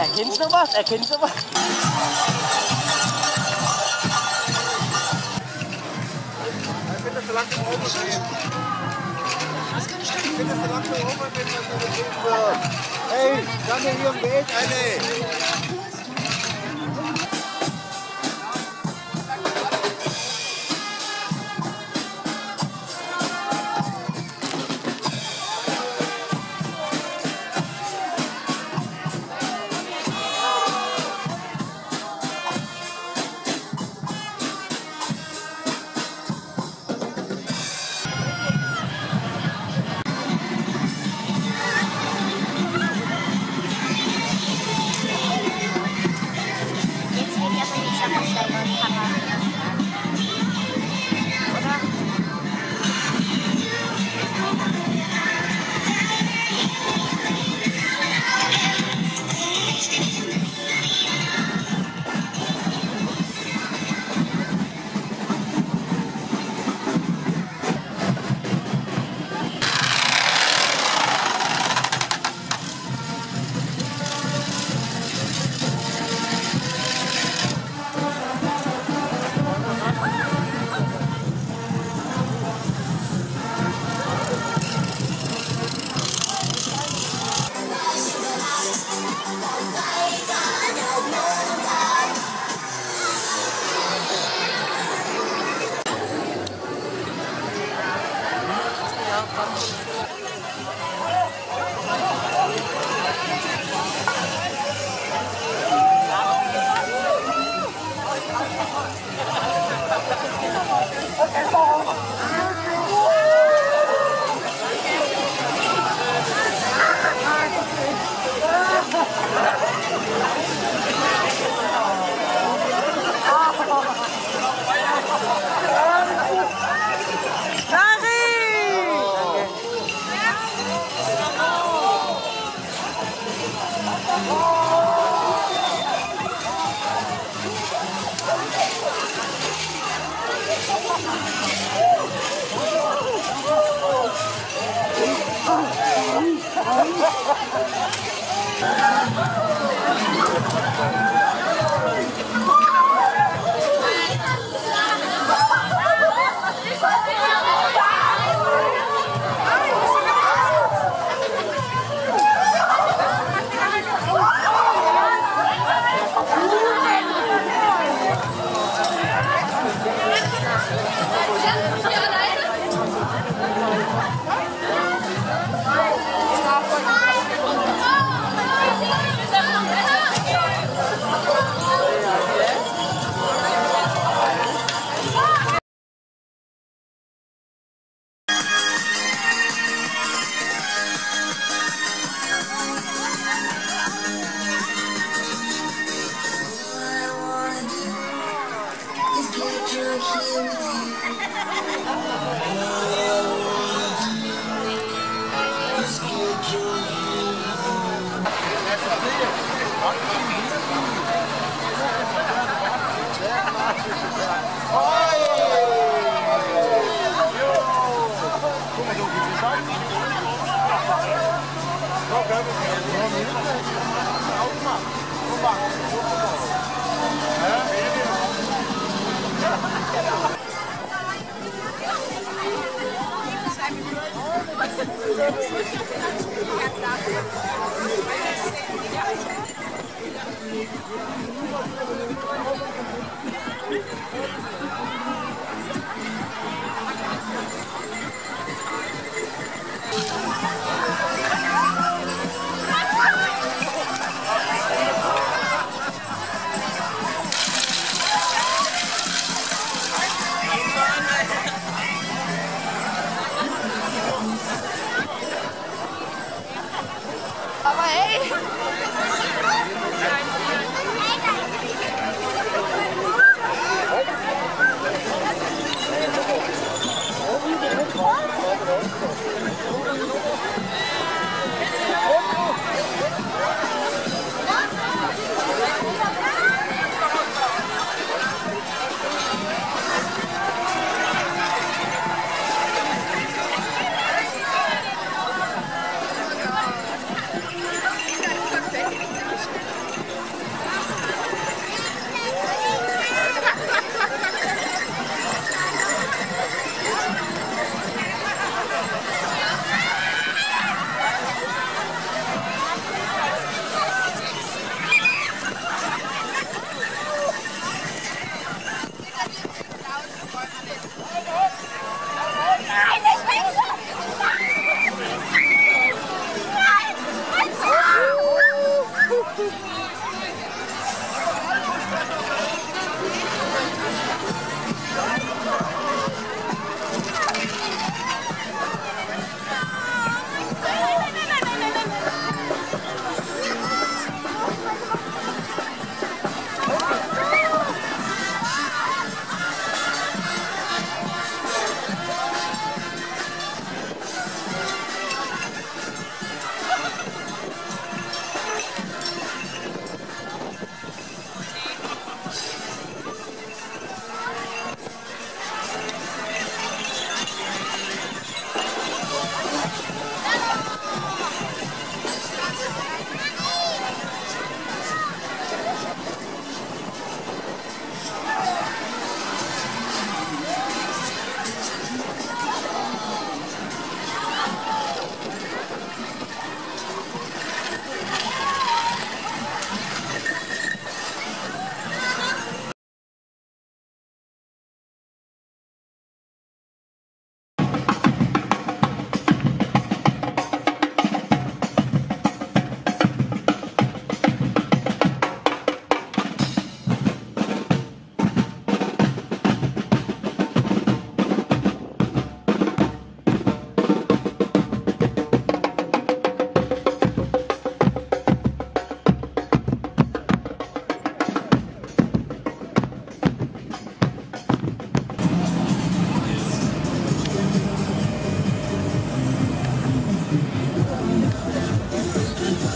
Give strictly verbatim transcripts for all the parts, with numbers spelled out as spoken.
Erkennt sowas? Erkennt sowas? Ich bin das so langsam aufgeschrieben. Ich bin das so langsam aufgeschrieben, wenn das übergeben wird. Hey, danke hier im Weg, eine.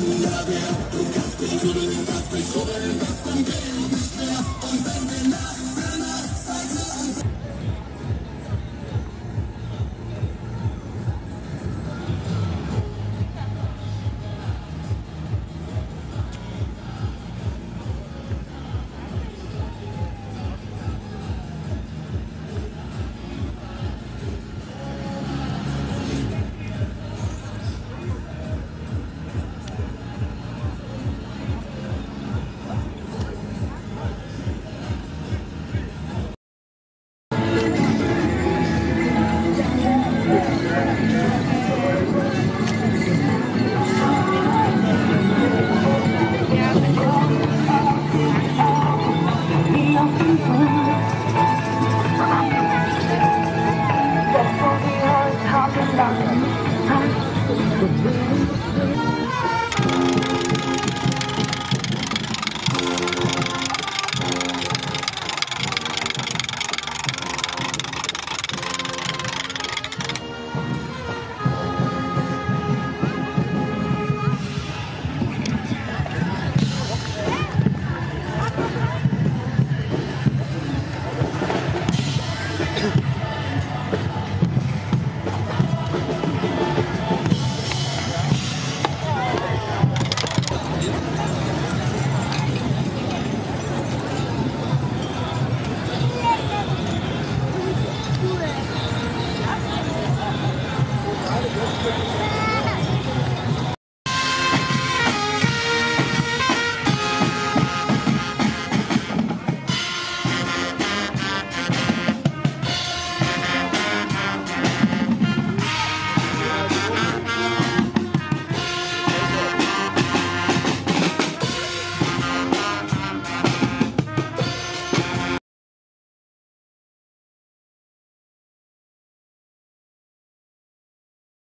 love you. Du kannst mich fühlen, du kannst mich schubeln, was dann geht.